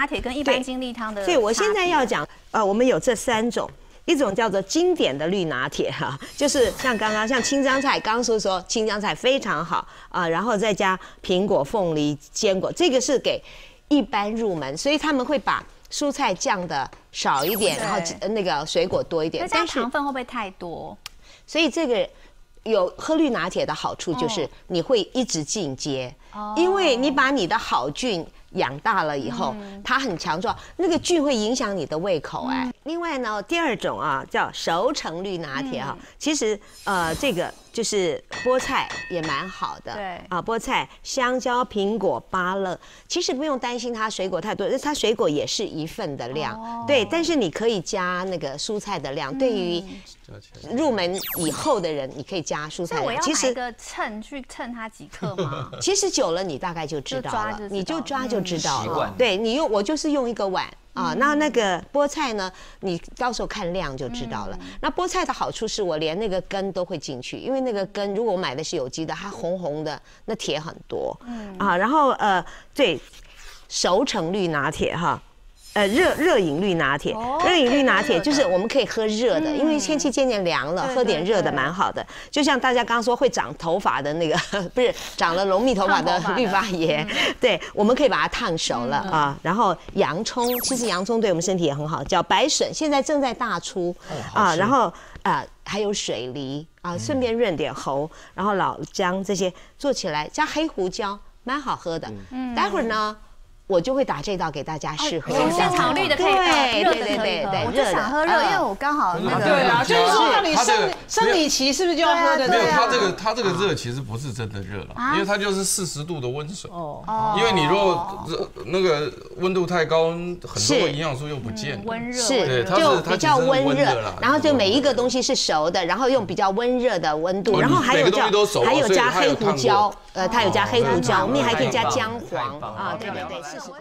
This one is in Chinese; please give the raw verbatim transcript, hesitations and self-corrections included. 拿铁跟一般精力汤的，所以我现在要讲，呃，我们有这三种。 一种叫做经典的绿拿铁哈、啊，就是像刚刚像青江菜，刚刚说说青江菜非常好啊，然后再加苹果、凤梨、坚果，这个是给一般入门，所以他们会把蔬菜酱的少一点，然后那个水果多一点。但是糖分会不会太多？所以这个有喝绿拿铁的好处就是你会一直进阶，嗯、因为你把你的好菌。 养大了以后，嗯、它很强壮，那个菌会影响你的胃口哎。嗯、另外呢，第二种啊叫熟成绿拿铁啊，嗯、其实呃这个就是菠菜也蛮好的，对啊，菠菜、香蕉、苹果、芭乐，其实不用担心它水果太多，它水果也是一份的量，哦、对，但是你可以加那个蔬菜的量，嗯、对于入门以后的人，你可以加蔬菜的量。我要买一个秤去称它几克吗？其实久了你大概就知道了，就就你就抓就。 知道了，对你用我就是用一个碗啊，那那个菠菜呢，你到时候看量就知道了。那菠菜的好处是我连那个根都会进去，因为那个根如果我买的是有机的，它红红的，那铁很多。啊，然后呃，对，熟成绿拿铁哈，呃，热热饮绿拿铁，热饮绿拿铁就是我们可以喝热的，因为天气渐渐凉了，喝点热的蛮好的。就像大家刚刚说会长头发的那个，不是长了浓密头发的绿发爷，对，我们可以把它烫熟了啊。然后洋葱，其实洋葱对我们身体也很好，叫白笋，现在正在大出啊。然后啊，还有水梨啊，顺便润点喉。然后老姜这些做起来加黑胡椒，蛮好喝的。待会儿呢。 我就会打这道给大家试喝。现场绿的可以喝，热的可以喝。我就想喝热，因为我刚好那个。对啊，就是说到你生生理期是不是就要喝的？没有，它这个它这个热其实不是真的热了，因为它就是四十度的温水。哦。因为你如果那个温度太高，很多营养素又不见了。温热。是，就比较温热。然后就每一个东西是熟的，然后用比较温热的温度，然后还有叫还有加黑胡椒，呃，它有加黑胡椒，我们还可以加姜黄啊，对对对。 我